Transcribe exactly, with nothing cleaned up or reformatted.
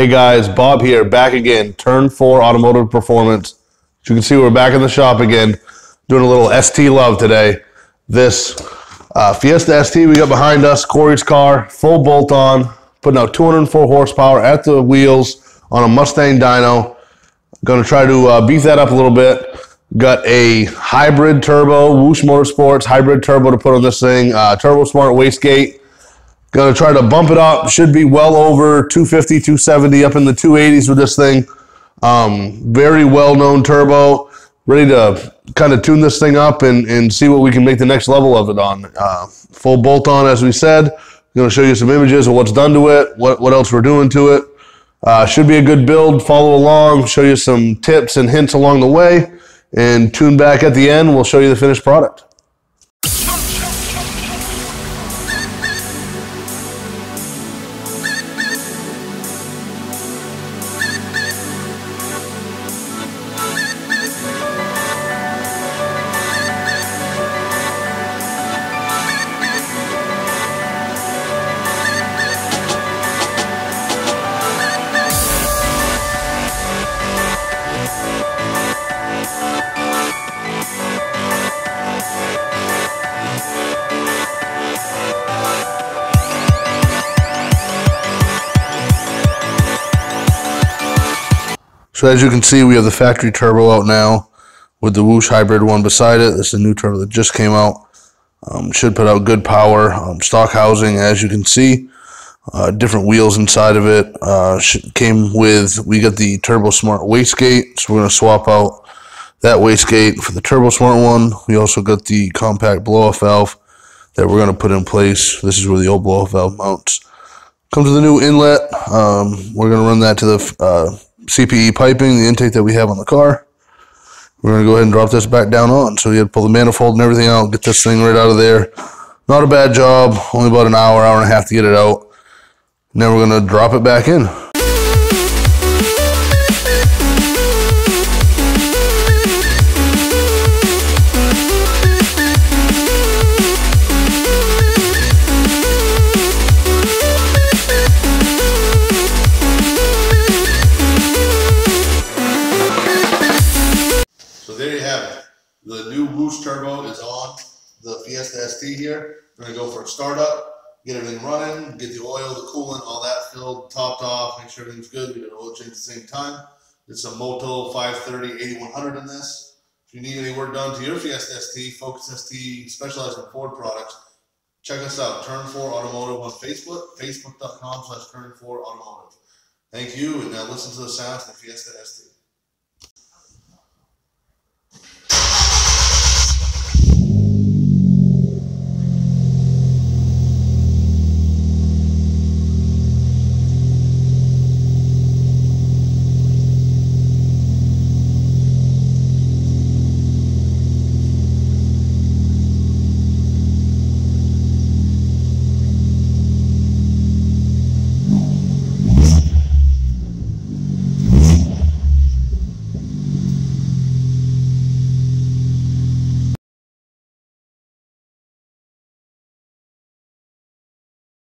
Hey guys, Bob here, back again, Turn four Automotive Performance. As you can see, we're back in the shop again, doing a little S T love today. This uh, Fiesta S T we got behind us, Corey's car, full bolt on, putting out two hundred four horsepower at the wheels on a Mustang Dyno. Gonna try to uh, beef that up a little bit. Got a hybrid turbo, Whoosh Motorsports, hybrid turbo to put on this thing, uh, TurboSmart wastegate. Gonna try to bump it up. Should be well over two fifty, two seventy, up in the two eighties with this thing. Um, very well-known turbo. Ready to kind of tune this thing up and, and see what we can make the next level of it on. Uh, full bolt-on, as we said. Gonna show you some images of what's done to it, what, what else we're doing to it. Uh, should be a good build. Follow along, show you some tips and hints along the way, and tune back at the end. We'll show you the finished product. So as you can see, we have the factory turbo out now with the Whoosh hybrid one beside it. This is the new turbo that just came out. Um, should put out good power. Um, stock housing, as you can see. Uh, different wheels inside of it. Uh, came with, we got the TurboSmart wastegate, so we're going to swap out that wastegate for the TurboSmart one. We also got the compact blow-off valve that we're going to put in place. This is where the old blow-off valve mounts. Comes with the new inlet. Um, we're going to run that to the... Uh, C P E piping, the intake that we have on the car. We're going to go ahead and drop this back down on. So you had to pull the manifold and everything out, get this thing right out of there. Not a bad job, only about an hour, hour and a half to get it out. Now we're going to drop it back in. Turbo is on the Fiesta S T here. We're going to go for a startup, get everything running, get the oil, the coolant, all that filled, topped off, make sure everything's good. We did an oil change at the same time. It's a Motul five thirty, eighty-one hundred in this. If you need any work done to your Fiesta S T, Focus S T, specialized in Ford products, check us out, Turn four Automotive on Facebook, facebook dot com slash Turn four Automotive. Thank you, and now listen to the sounds of the Fiesta S T.